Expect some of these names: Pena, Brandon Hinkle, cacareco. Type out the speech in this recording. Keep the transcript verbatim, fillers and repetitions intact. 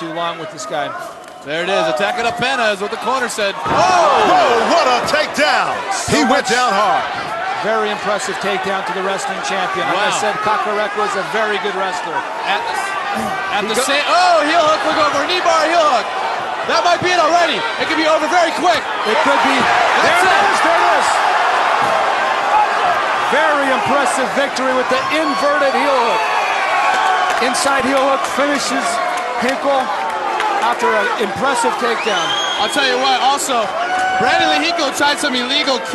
Too long with this guy. There it is, attacking a Pena is what the corner said. Oh, oh what a takedown! So he went down hard. Very impressive takedown to the wrestling champion. Wow. Like I said, Cacareco is a very good wrestler. At, at the same, oh, heel hook, look over, knee bar, heel hook. That might be it already. It could be over very quick. It could be. That's there it is, there it is. Very impressive victory with the inverted heel hook. Inside heel hook finishes Hinkle after an impressive takedown. I'll tell you what, also, Brandon Hinkle tried some illegal kicks.